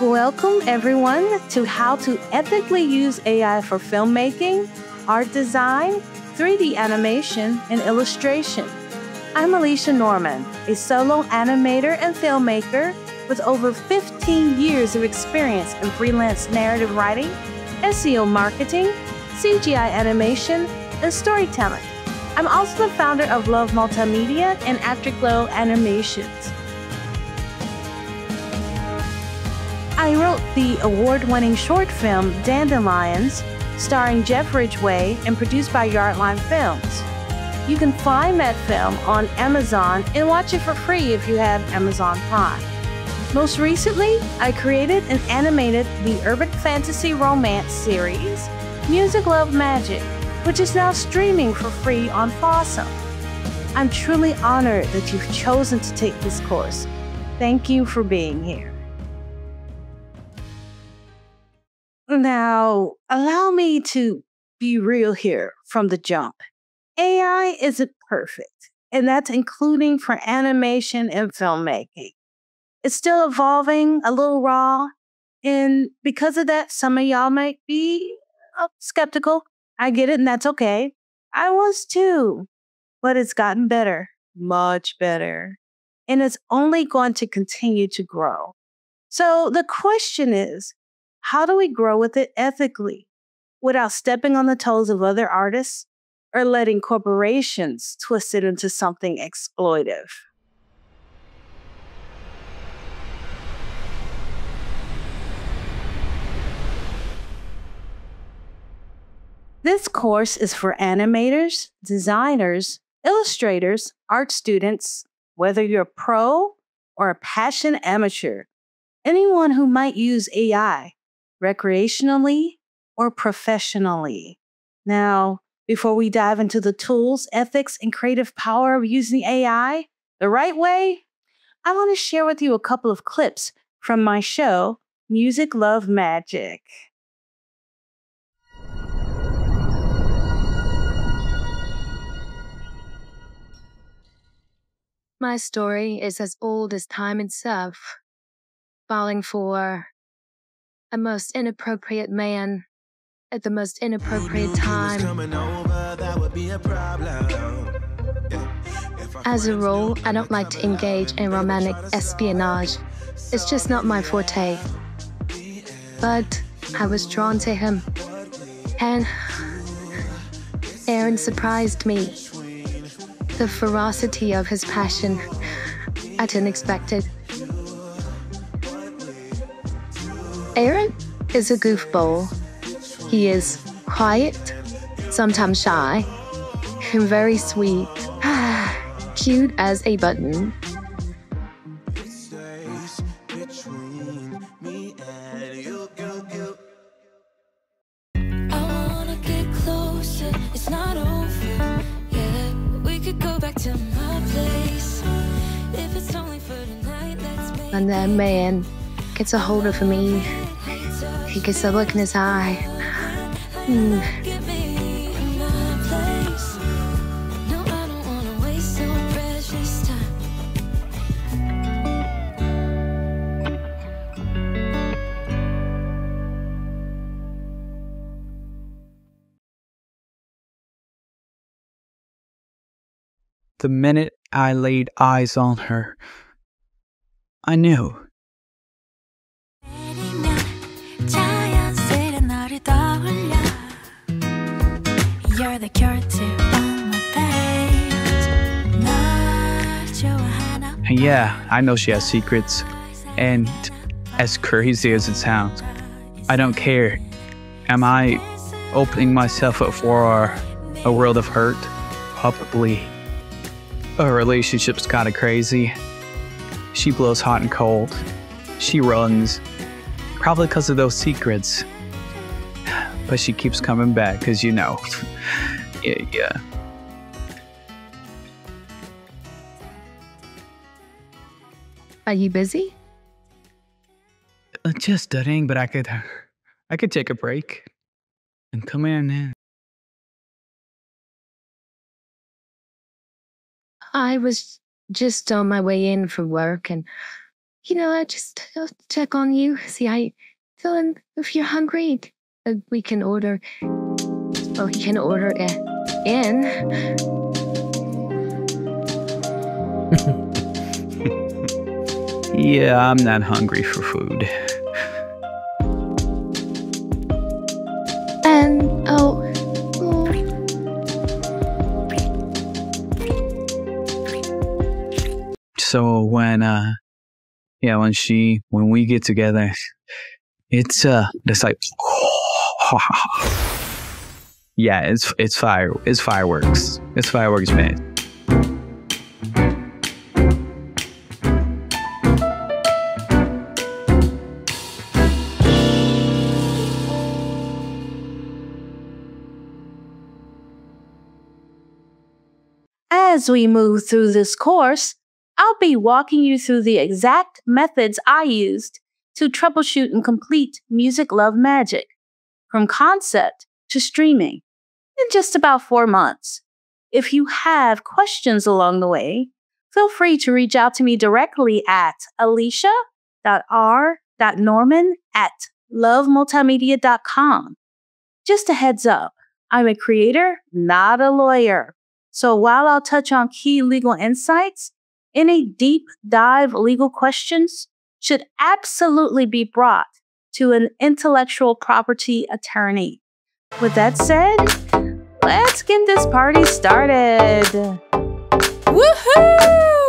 Welcome everyone to how to ethically use AI for filmmaking, art design, 3D animation, and illustration. I'm Alicia Norman, a solo animator and filmmaker with over 15 years of experience in freelance narrative writing, SEO marketing, CGI animation, and storytelling. I'm also the founder of Love Multimedia and Afterglow Animations. I wrote the award-winning short film Dandelions, starring Jeff Ridgeway and produced by Yardline Films. You can find that film on Amazon and watch it for free if you have Amazon Prime. Most recently, I created and animated the urban fantasy romance series Musik Luv Magick, which is now streaming for free on Fawesome. I'm truly honored that you've chosen to take this course. Thank you for being here. Now, allow me to be real here from the jump. AI isn't perfect, and that's including for animation and filmmaking. It's still evolving, a little raw, and because of that, some of y'all might be skeptical. I get it, and that's okay. I was too, but it's gotten better, much better, and it's only going to continue to grow. So the question is, how do we grow with it ethically without stepping on the toes of other artists or letting corporations twist it into something exploitive? This course is for animators, designers, illustrators, art students, whether you're a pro or a passionate amateur, anyone who might use AI. Recreationally or professionally. Now, before we dive into the tools, ethics, and creative power of using AI the right way, I want to share with you a couple of clips from my show, Musik Luv Magick. My story is as old as time itself, falling for a most inappropriate man at the most inappropriate time. As a rule, I don't like to engage in romantic espionage. It's just not my forte. But I was drawn to him. And Aaron surprised me. The ferocity of his passion, I didn't expect it. Aaron is a goofball. He is quiet, sometimes shy, and very sweet, cute as a button. And that man gets a hold of me. He gets a look in his eye. The minute I laid eyes on her, I knew. You're the cure to all my pain. Yeah, I know she has secrets, and as crazy as it sounds, I don't care. Am I opening myself up for a world of hurt? Probably. Our relationship's kind of crazy. She blows hot and cold. She runs, probably because of those secrets. But she keeps coming back, because you know. Yeah. Are you busy? Just studying, but I could take a break and come in. I was just on my way in from work, and you know, I just check on you, see how you feeling. If you're hungry, we can order. Well, you can order in. Yeah, I'm not hungry for food. And, oh. So when we get together, it's, just like, yeah, it's fireworks. It's fireworks, man. As we move through this course, I'll be walking you through the exact methods I used to troubleshoot and complete Musik Luv Magick, from concept to streaming, in just about 4 months. If you have questions along the way, feel free to reach out to me directly at alicia.r.norman@lovemultimedia.com. Just a heads up, I'm a creator, not a lawyer. So while I'll touch on key legal insights, any deep dive legal questions should absolutely be brought to an intellectual property attorney. With that said, let's get this party started. Woohoo!